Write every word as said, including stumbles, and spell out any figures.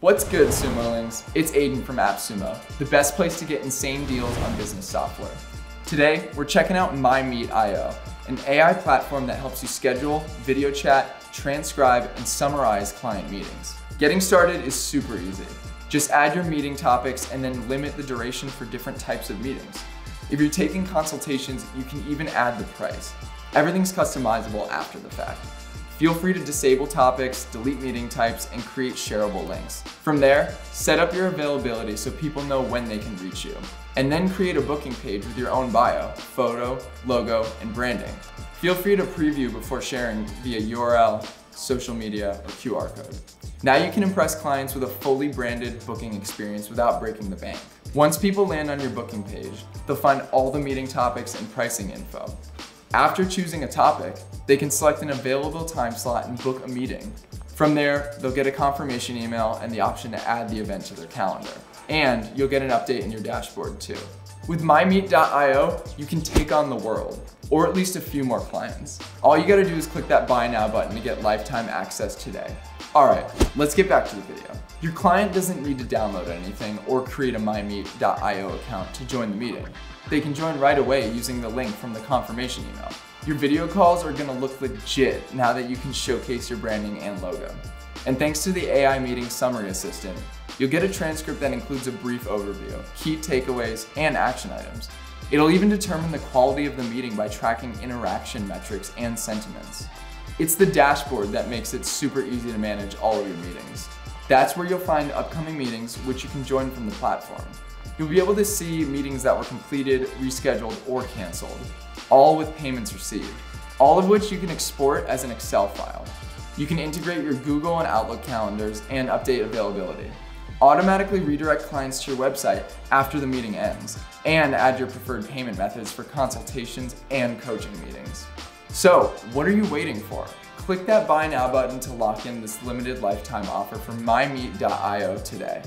What's good, Sumolings? It's Aiden from AppSumo, the best place to get insane deals on business software. Today, we're checking out My Meet dot i o, an A I platform that helps you schedule, video chat, transcribe, and summarize client meetings. Getting started is super easy. Just add your meeting topics and then limit the duration for different types of meetings. If you're taking consultations, you can even add the price. Everything's customizable after the fact. Feel free to disable topics, delete meeting types, and create shareable links. From there, set up your availability so people know when they can reach you. And then create a booking page with your own bio, photo, logo, and branding. Feel free to preview before sharing via U R L, social media, or Q R code. Now you can impress clients with a fully branded booking experience without breaking the bank. Once people land on your booking page, they'll find all the meeting topics and pricing info. After choosing a topic, they can select an available time slot and book a meeting. From there, they'll get a confirmation email and the option to add the event to their calendar. And you'll get an update in your dashboard too. With My Meet dot i o, you can take on the world, or at least a few more clients. All you gotta do is click that Buy Now button to get lifetime access today. All right, let's get back to the video. Your client doesn't need to download anything or create a My Meet dot i o account to join the meeting. They can join right away using the link from the confirmation email. Your video calls are gonna look legit now that you can showcase your branding and logo. And thanks to the A I meeting summary assistant, you'll get a transcript that includes a brief overview, key takeaways, and action items. It'll even determine the quality of the meeting by tracking interaction metrics and sentiments. It's the dashboard that makes it super easy to manage all of your meetings. That's where you'll find upcoming meetings, which you can join from the platform. You'll be able to see meetings that were completed, rescheduled, or canceled, all with payments received, all of which you can export as an Excel file. You can integrate your Google and Outlook calendars and update availability. Automatically redirect clients to your website after the meeting ends, and add your preferred payment methods for consultations and coaching meetings. So, what are you waiting for? Click that Buy Now button to lock in this limited lifetime offer for My Meet dot i o today.